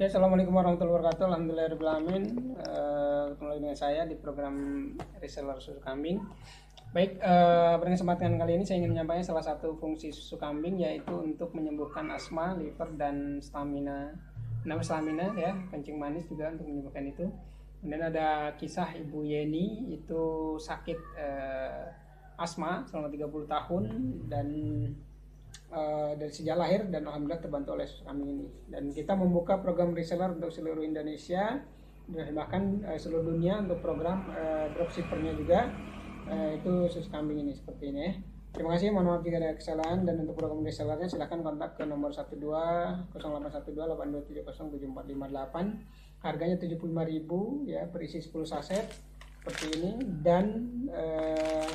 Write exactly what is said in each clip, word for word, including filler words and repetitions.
Oke, assalamualaikum warahmatullahi wabarakatuh. Alhamdulillahirabbil alamin. Uh, ketemu lagi dengan saya di program reseller susu kambing. Baik, uh, pada kesempatan kali ini saya ingin menyampaikan salah satu fungsi susu kambing, yaitu untuk menyembuhkan asma, liver, dan stamina. Nama stamina ya, kencing manis juga untuk menyembuhkan itu. Kemudian ada kisah Ibu Yeni, itu sakit uh, asma selama tiga puluh tahun dan Uh, dari sejak lahir, dan alhamdulillah terbantu oleh susu kambing ini. Dan kita membuka program reseller untuk seluruh Indonesia, bahkan uh, seluruh dunia, untuk program uh, dropshippernya juga, uh, itu susu kambing ini seperti ini. Terima kasih, mohon maaf jika ada kesalahan, dan untuk program resellernya silahkan kontak ke nomor satu dua nol delapan satu dua delapan dua tujuh nol tujuh empat lima delapan. Harganya tujuh puluh lima ribu rupiah ya, berisi sepuluh saset seperti ini, dan uh,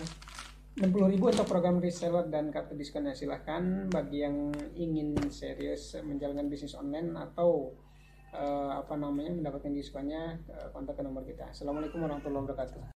enam puluh ribu rupiah untuk program reseller dan kartu diskonnya. Silahkan bagi yang ingin serius menjalankan bisnis online atau uh, apa namanya mendapatkan diskonnya, uh, kontak ke nomor kita. Assalamualaikum warahmatullahi wabarakatuh.